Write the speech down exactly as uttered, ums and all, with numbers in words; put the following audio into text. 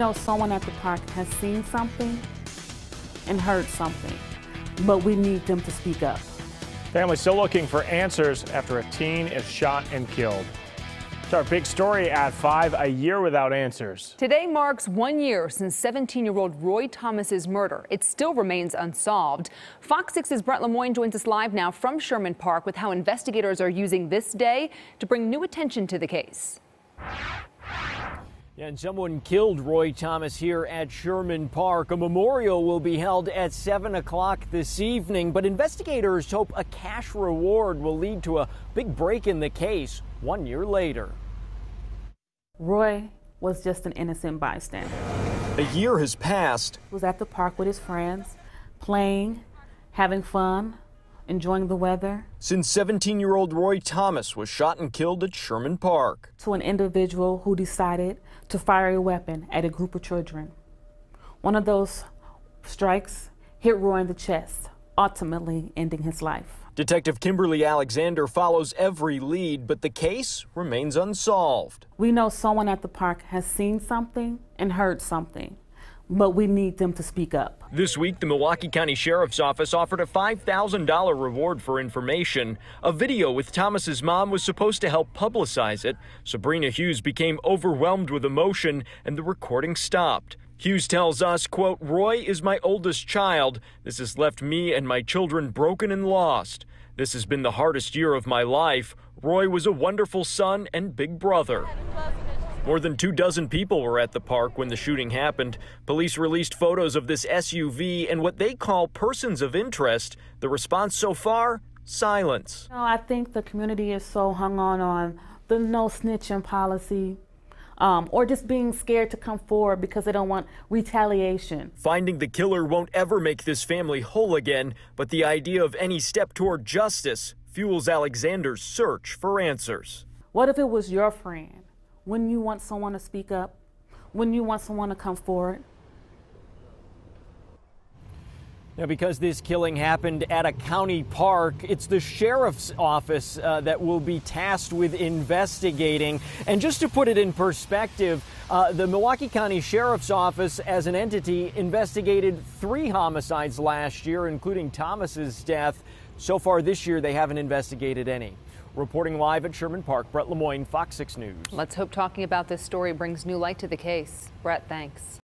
You know, someone at the park has seen something and heard something, but we need them to speak up. Families still looking for answers after a teen is shot and killed. It's our big story at five, a year without answers. Today marks one year since seventeen-year-old Roy Thomas's murder. It still remains unsolved. Fox six's Brett Lemoyne joins us live now from Sherman Park with how investigators are using this day to bring new attention to the case. And someone killed Roy Thomas here at Sherman Park. A memorial will be held at seven o'clock this evening, but investigators hope a cash reward will lead to a big break in the case one year later. Roy was just an innocent bystander. A year has passed. He was at the park with his friends, playing, having fun, enjoying the weather. Since seventeen-year-old Roy Thomas was shot and killed at Sherman Park. To an individual who decided to fire a weapon at a group of children. One of those strikes hit Roy in the chest, ultimately ending his life. Detective Kimberly Alexander follows every lead, but the case remains unsolved. We know someone at the park has seen something and heard something, but we need them to speak up. This week, the Milwaukee County Sheriff's Office offered a five thousand dollar reward for information. A video with Thomas's mom was supposed to help publicize it. Sabrina Hughes became overwhelmed with emotion and the recording stopped. Hughes tells us, quote, "Roy is my oldest child. This has left me and my children broken and lost. This has been the hardest year of my life. Roy was a wonderful son and big brother." More than two dozen people were at the park when the shooting happened. Police released photos of this S U V and what they call persons of interest. The response so far, silence. You know, I think the community is so hung on on the no snitching policy, um, or just being scared to come forward because they don't want retaliation. Finding the killer won't ever make this family whole again, but the idea of any step toward justice fuels Alexander's search for answers. What if it was your friend? When you want someone to speak up, when you want someone to come forward. Now, because this killing happened at a county park, it's the sheriff's office uh, that will be tasked with investigating. And just to put it in perspective, uh, the Milwaukee County Sheriff's Office as an entity investigated three homicides last year, including Thomas's death. So far this year, they haven't investigated any. Reporting live at Sherman Park, Brett Lemoyne, Fox six News. Let's hope talking about this story brings new light to the case. Brett, thanks.